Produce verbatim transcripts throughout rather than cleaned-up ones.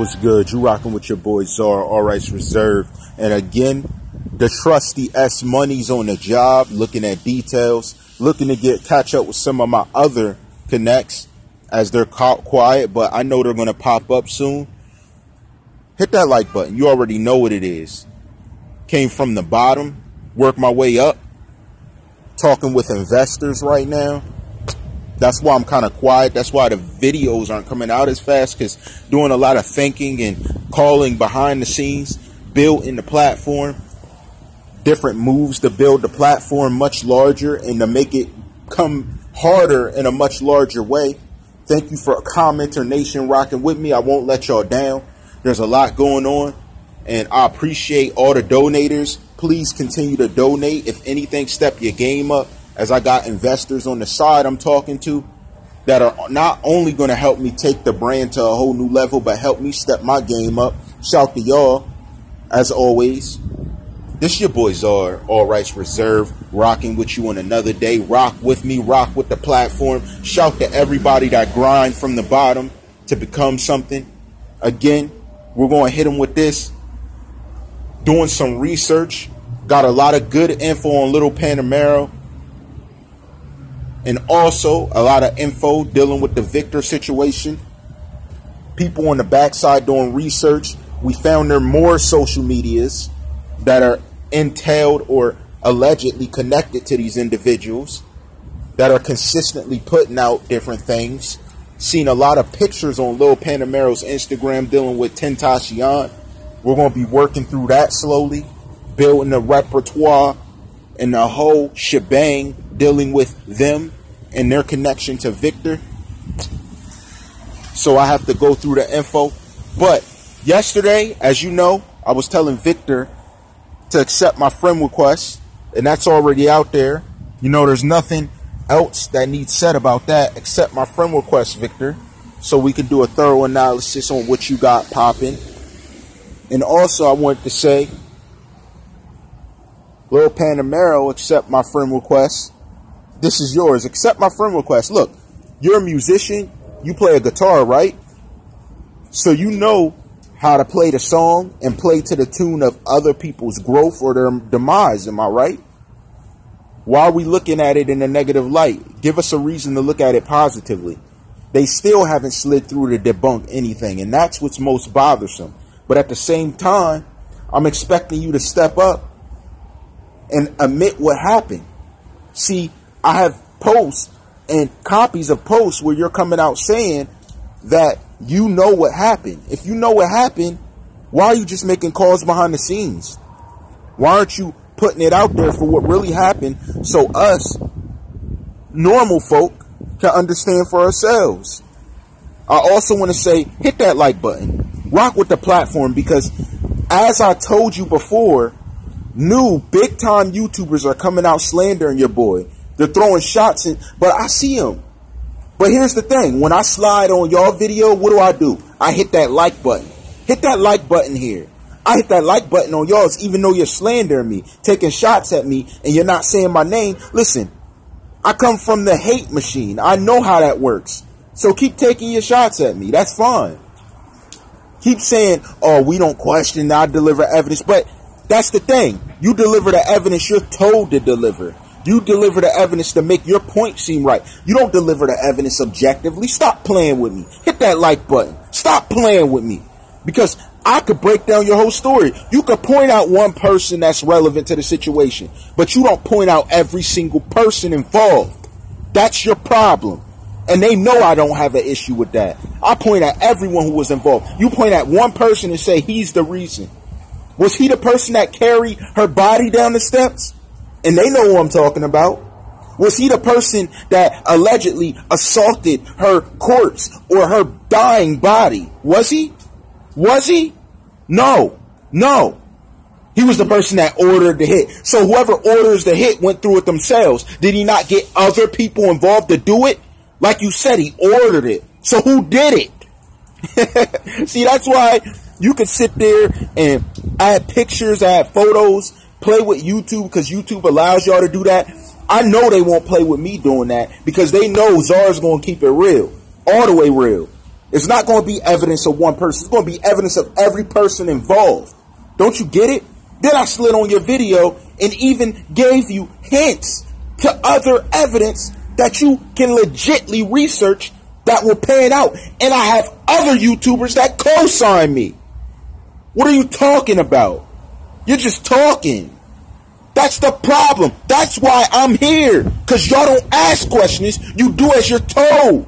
What's good? You rocking with your boy Czarr, All Rights Reserved. And again, the trusty S Money's on the job, looking at details, looking to get catch up with some of my other connects as they're quiet, but I know they're going to pop up soon. Hit that like button. You already know what it is. Came from the bottom, worked my way up, talking with investors right now. That's why I'm kind of quiet. That's why the videos aren't coming out as fast, because doing a lot of thinking and calling behind the scenes, building the platform, different moves to build the platform much larger and to make it come harder in a much larger way. Thank you for CommenterNation rocking with me. I won't let y'all down. There's a lot going on, and I appreciate all the donators. Please continue to donate. If anything, step your game up, as I got investors on the side I'm talking to that are not only going to help me take the brand to a whole new level, but help me step my game up. Shout to y'all, as always. This your boy Czarr, All Rights Reserved, rocking with you on another day. Rock with me, rock with the platform. Shout to everybody that grind from the bottom to become something. Again, we're going to hit them with this. Doing some research. Got a lot of good info on Lil Panamero. And also a lot of info dealing with the Victor situation. People on the backside doing research. We found there are more social medias that are entailed or allegedly connected to these individuals that are consistently putting out different things. Seen a lot of pictures on Lil Panamero's Instagram dealing with Tentacion. We're going to be working through that slowly, building a repertoire and the whole shebang dealing with them and their connection to Victor. So I have to go through the info. But yesterday, as you know, I was telling Victor to accept my friend request, and that's already out there. You know, there's nothing else that needs said about that. Accept my friend request, Victor, so we can do a thorough analysis on what you got popping. And also, I wanted to say, Lil Panamero, accept my friend request. This is yours. Accept my friend request. Look, you're a musician. You play a guitar, right? So you know how to play the song and play to the tune of other people's growth or their demise. Am I right? Why are we looking at it in a negative light? Give us a reason to look at it positively. They still haven't slid through to debunk anything, and that's what's most bothersome. But at the same time, I'm expecting you to step up and admit what happened. See, I have posts and copies of posts where you're coming out saying that you know what happened. If you know what happened, why are you just making calls behind the scenes? Why aren't you putting it out there for what really happened, so us normal folk can understand for ourselves? I also want to say, hit that like button. Rock with the platform, because as I told you before, new big time YouTubers are coming out slandering your boy. They're throwing shots in, but I see them. But here's the thing. When I slide on y'all video, what do I do? I hit that like button. Hit that like button here. I hit that like button on y'all's, even though you're slandering me, taking shots at me, and you're not saying my name. Listen, I come from the hate machine. I know how that works. So keep taking your shots at me. That's fine. Keep saying, oh, we don't question, I deliver evidence. But that's the thing. You deliver the evidence you're told to deliver. You deliver the evidence to make your point seem right. You don't deliver the evidence objectively. Stop playing with me. Hit that like button. Stop playing with me, because I could break down your whole story. You could point out one person that's relevant to the situation, but you don't point out every single person involved. That's your problem. And they know I don't have an issue with that. I point at everyone who was involved. You point at one person and say he's the reason. Was he the person that carried her body down the steps? And they know who I'm talking about. Was he the person that allegedly assaulted her corpse or her dying body? Was he? Was he? No. No. He was the person that ordered the hit. So whoever orders the hit went through it themselves. Did he not get other people involved to do it? Like you said, he ordered it. So who did it? See, that's why you could sit there and add pictures, add photos, play with YouTube, because YouTube allows y'all to do that. I know they won't play with me doing that, because they know Czarr's going to keep it real, all the way real. It's not going to be evidence of one person. It's going to be evidence of every person involved. Don't you get it? Then I slid on your video and even gave you hints to other evidence that you can legitimately research that will pan out. And I have other YouTubers that co-sign me. What are you talking about? You're just talking. That's the problem. That's why I'm here. Because y'all don't ask questions. You do as you're told.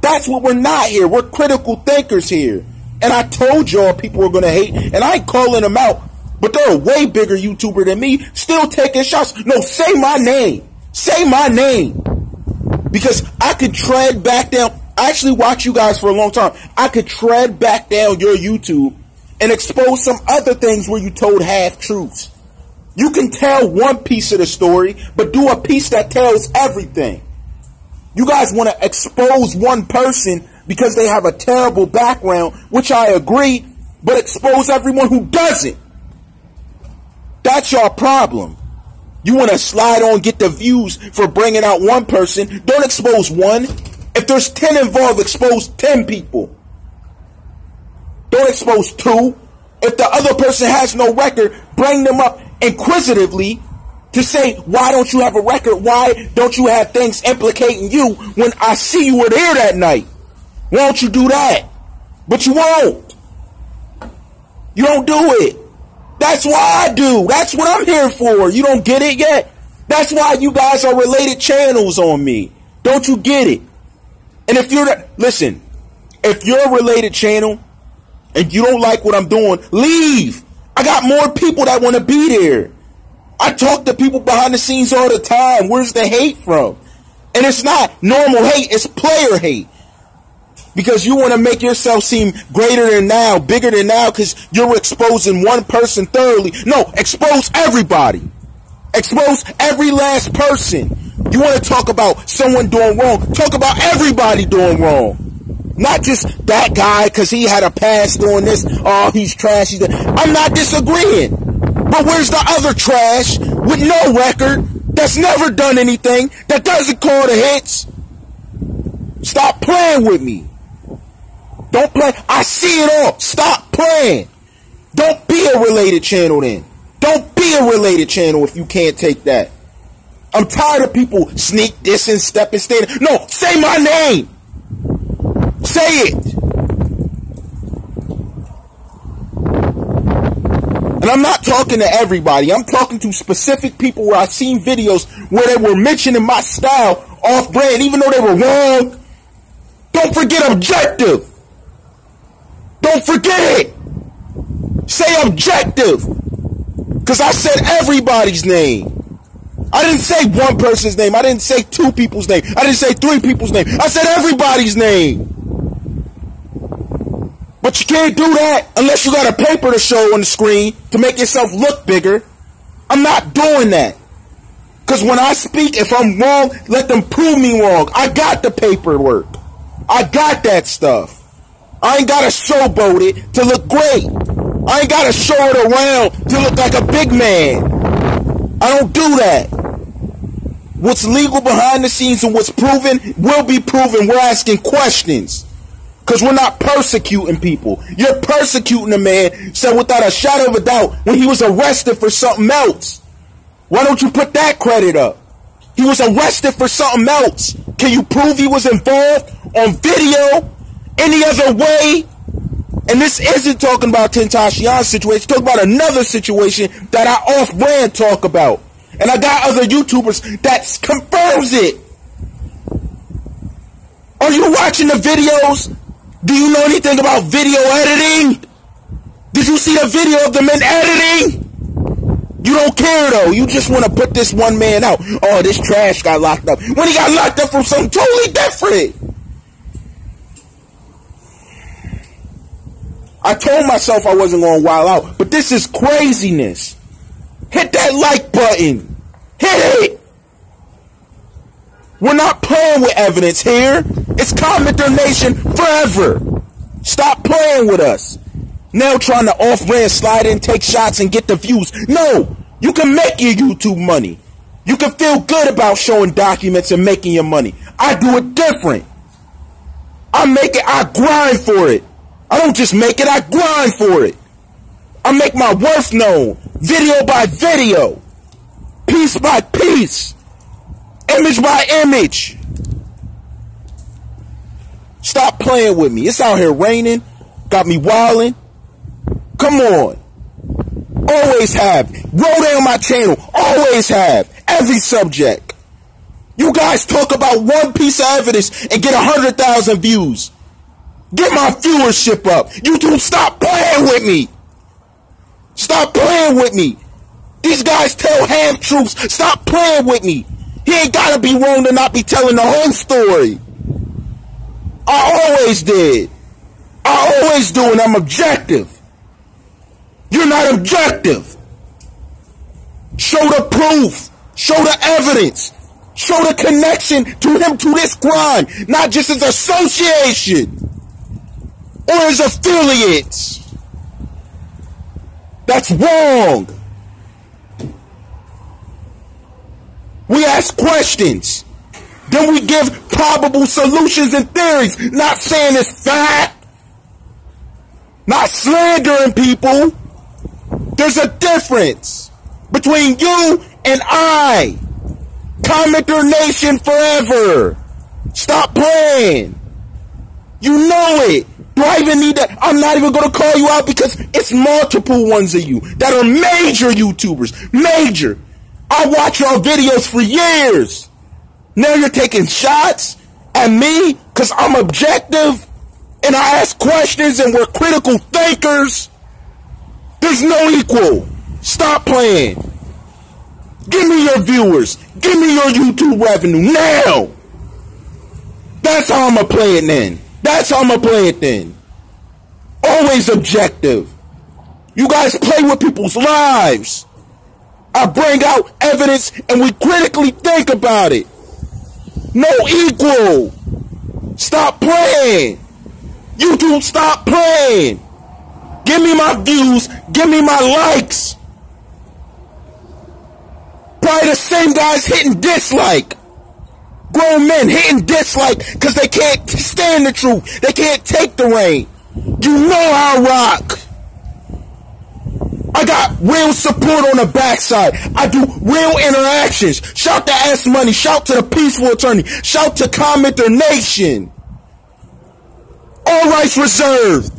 That's what we're not here. We're critical thinkers here. And I told y'all people were going to hate. And I ain't calling them out. But they're a way bigger YouTuber than me. Still taking shots. No, say my name. Say my name. Because I could tread back down. I actually watched you guys for a long time. I could tread back down your YouTube and expose some other things where you told half-truths. You can tell one piece of the story, but do a piece that tells everything. You guys want to expose one person because they have a terrible background, which I agree, but expose everyone who doesn't. That's your problem. You want to slide on, get the views for bringing out one person. Don't expose one. If there's ten involved, expose ten people. Don't expose two. If the other person has no record, bring them up inquisitively to say, why don't you have a record? Why don't you have things implicating you when I see you were there that night? Why don't you do that? But you won't. You don't do it. That's why I do. That's what I'm here for. You don't get it yet? That's why you guys are related channels on me. Don't you get it? And if you're, the, listen, if you're a related channel and you don't like what I'm doing, leave. I got more people that want to be there. I talk to people behind the scenes all the time. Where's the hate from? And it's not normal hate. It's player hate. Because you want to make yourself seem greater than now, bigger than now, because you're exposing one person thoroughly. No, expose everybody. Expose every last person. You want to talk about someone doing wrong. Talk about everybody doing wrong. Not just that guy because he had a past doing this. Oh, he's trash. He's I'm not disagreeing. But where's the other trash with no record that's never done anything, that doesn't call the hits? Stop playing with me. Don't play. I see it all. Stop playing. Don't be a related channel then. Don't be a related channel if you can't take that. I'm tired of people sneak this and step and stay. No, say my name. Say it. And I'm not talking to everybody. I'm talking to specific people where I've seen videos where they were mentioning my style off brand, even though they were wrong. Don't forget objective. Don't forget it. Say objective. Because I said everybody's name. I didn't say one person's name. I didn't say two people's name. I didn't say three people's name. I said everybody's name. But you can't do that unless you got a paper to show on the screen to make yourself look bigger. I'm not doing that. Because when I speak, if I'm wrong, let them prove me wrong. I got the paperwork. I got that stuff. I ain't got to showboat it to look great. I ain't got to show it around to look like a big man. I don't do that. What's legal behind the scenes and what's proven will be proven. We're asking questions. Because we're not persecuting people. You're persecuting a man, said without a shadow of a doubt, when he was arrested for something else. Why don't you put that credit up? He was arrested for something else. Can you prove he was involved on video any other way? And this isn't talking about Tentacion's situation. Talking about another situation that I off-brand talk about. And I got other YouTubers that confirms it. Are you watching the videos? Do you know anything about video editing? Did you see the video of the men editing? You don't care though. You just want to put this one man out. Oh, this trash got locked up. When he got locked up from something totally different. I told myself I wasn't going to wild out. But this is craziness. Hit that like button. Hit it. We're not playing with evidence here. It's CommenterNation forever. Stop playing with us. Now trying to off-brand slide in, take shots, and get the views. No, you can make your YouTube money. You can feel good about showing documents and making your money. I do it different. I make it, I grind for it. I don't just make it, I grind for it. I make my worth known, video by video, piece by piece, image by image. Stop playing with me. It's out here raining, got me wilding. Come on. Always have. Roll down my channel. Always have. Every subject. You guys talk about one piece of evidence and get one hundred thousand views. Get my viewership up. YouTube, stop playing with me. Stop playing with me. These guys tell half-truths. Stop playing with me. He ain't gotta be wrong to not be telling the whole story. I always did. I always do, and I'm objective. You're not objective. Show the proof. Show the evidence. Show the connection to him, to this crime, not just his association or his affiliates. That's wrong. We ask questions. Then we give probable solutions and theories, not saying it's fact, not slandering people. There's a difference between you and I. Commenter Nation forever. Stop playing. You know it. Do I even need that? I'm not even going to call you out because it's multiple ones of you that are major YouTubers. Major. I watch your videos for years. Now you're taking shots at me because I'm objective and I ask questions and we're critical thinkers. There's no equal. Stop playing. Give me your viewers. Give me your YouTube revenue now. That's how I'ma play it then. That's how I'ma play it then. Always objective. You guys play with people's lives. I bring out evidence and we critically think about it. No equal. Stop playing. YouTube, stop playing. Give me my views. Give me my likes. Probably the same guys hitting dislike. Grown men hitting dislike because they can't stand the truth. They can't take the rain. You know how I rock. I got real support on the backside. I do real interactions. Shout to S Money. Shout to the Peaceful Attorney. Shout to Commenter Nation. All rights reserved.